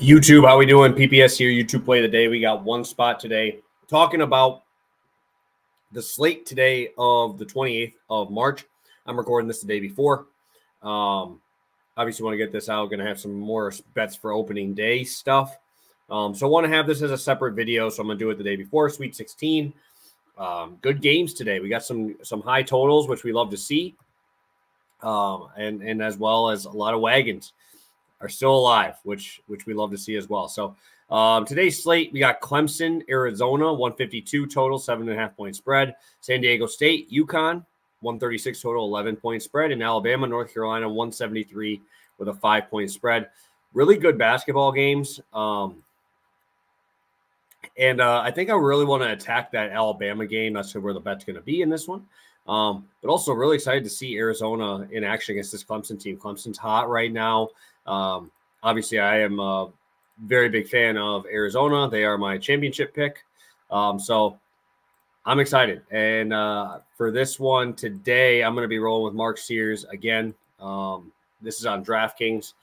YouTube, how we doing? PPS here, YouTube play of the day. We got one spot today. Talking about the slate today of the 28th of March. I'm recording this the day before. Obviously, want to get this out. Going to have some more bets for opening day stuff. So I want to have this as a separate video. So I'm going to do it the day before. Sweet 16. Good games today. We got some high totals, which we love to see. And as well as a lot of wagons are still alive, which we love to see as well. So today's slate, we got Clemson, Arizona, 152 total, 7.5 point spread. San Diego State, UConn, 136 total, 11 point spread. And Alabama, North Carolina, 173 with a 5 point spread. Really good basketball games. I think I really want to attack that Alabama game. That's where the bet's going to be in this one. But also really excited to see Arizona in action against this Clemson team. Clemson's hot right now. Obviously, I am a very big fan of Arizona. They are my championship pick. So I'm excited. And for this one today, I'm going to be rolling with Mark Sears again. This is on DraftKings.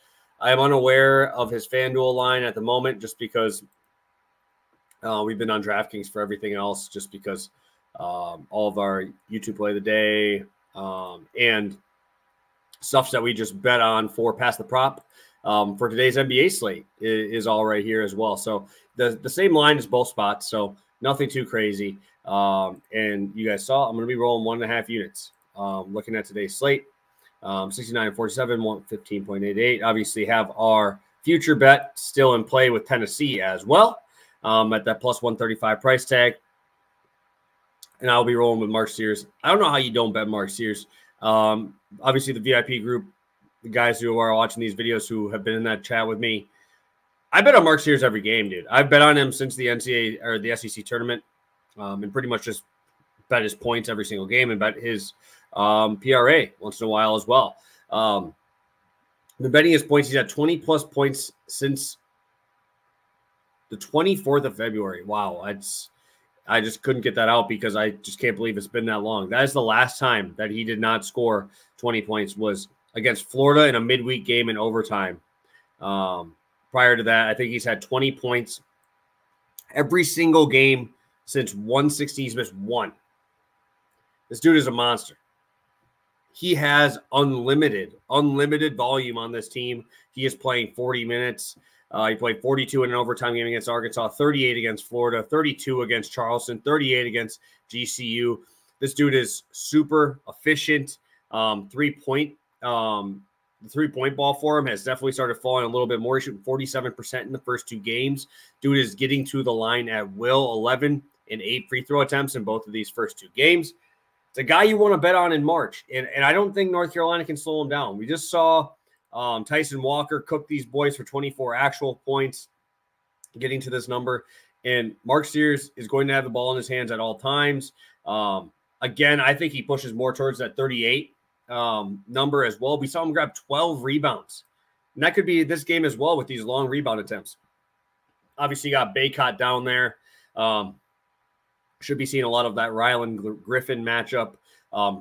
I am unaware of his FanDuel line at the moment just because we've been on DraftKings for everything else just because all of our YouTube play of the day and stuff that we just bet on for past the prop for today's NBA slate is all right here as well. So the same line is both spots, so nothing too crazy. And you guys saw I'm going to be rolling 1.5 units. Looking at today's slate, 69.47, 115.88. Obviously have our future bet still in play with Tennessee as well at that plus 135 price tag. And I'll be rolling with Mark Sears. I don't know how you don't bet Mark Sears. Obviously, the VIP group, the guys who are watching these videos who have been in that chat with me, I bet on Mark Sears every game, dude. I've bet on him since the NCAA or the SEC tournament and pretty much just bet his points every single game and bet his PRA once in a while as well. Been betting his points. He's had 20-plus points since the 24th of February. Wow, that's... I just couldn't get that out because I just can't believe it's been that long. That is the last time that he did not score 20 points was against Florida in a midweek game in overtime. Prior to that, I think he's had 20 points every single game since 160. He's missed one. This dude is a monster. He has unlimited volume on this team. He is playing 40 minutes. He played 42 in an overtime game against Arkansas, 38 against Florida, 32 against Charleston, 38 against GCU. This dude is super efficient. The three-point ball for him has definitely started falling a little bit more. He's shooting 47% in the first two games. Dude is getting to the line at will, 11 and 8 free throw attempts in both of these first two games. It's a guy you want to bet on in March, and I don't think North Carolina can slow him down. We just saw – Tyson Walker cooked these boys for 24 actual points, getting to this number. And Mark Sears is going to have the ball in his hands at all times. Again, I think he pushes more towards that 38 number as well. We saw him grab 12 rebounds. And that could be this game as well with these long rebound attempts. Obviously, got Baycott down there. Should be seeing a lot of that Rylan Griffin matchup.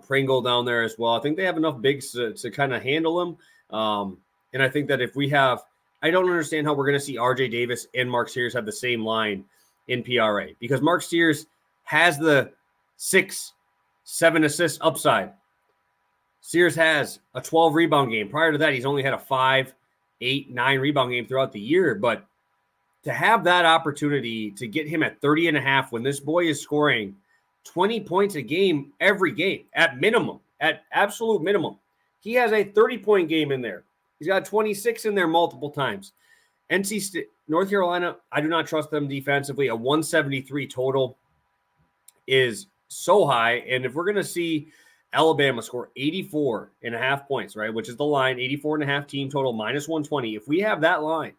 Pringle down there as well. I think they have enough bigs to kind of handle him. And I think that if we have, I don't understand how we're going to see R.J. Davis and Mark Sears have the same line in PRA because Mark Sears has the 6-7 assist upside. Sears has a 12 rebound game. Prior to that, he's only had a 5, 8, 9 rebound game throughout the year. But to have that opportunity to get him at 30.5 when this boy is scoring 20 points a game every game at minimum, at absolute minimum. He has a 30-point game in there. He's got 26 in there multiple times. NC State, North Carolina, I do not trust them defensively. A 173 total is so high. And if we're going to see Alabama score 84.5 points, right, which is the line, 84.5 team total, minus 120. If we have that line,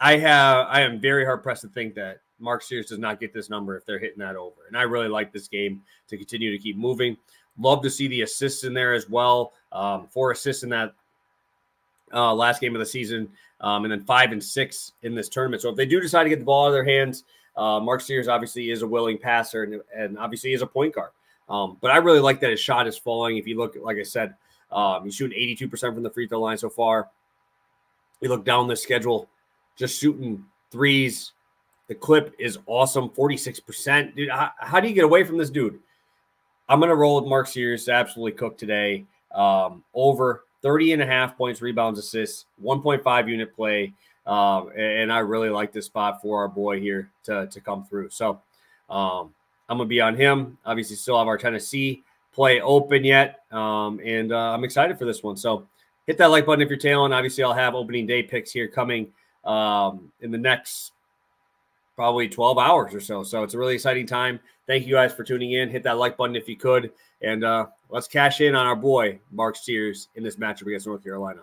I am very hard-pressed to think that Mark Sears does not get this number if they're hitting that over. And I really like this game to continue to keep moving. Love to see the assists in there as well. 4 assists in that last game of the season, and then 5 and 6 in this tournament. So if they do decide to get the ball out of their hands, Mark Sears obviously is a willing passer and obviously is a point guard. But I really like that his shot is falling. If you look, like I said, he's shooting 82% from the free throw line so far. You look down the schedule, just shooting threes. The clip is awesome, 46%. Dude, how do you get away from this dude? I'm going to roll with Mark Sears, absolutely cooked today. Over 30.5 points, rebounds, assists, 1.5 unit play. And I really like this spot for our boy here to come through. So I'm going to be on him. Obviously still have our Tennessee play open yet. And I'm excited for this one. So hit that like button if you're tailing. Obviously I'll have opening day picks here coming in the next probably 12 hours or so. So it's a really exciting time. Thank you guys for tuning in. Hit that like button if you could. And let's cash in on our boy, Mark Sears, in this matchup against North Carolina.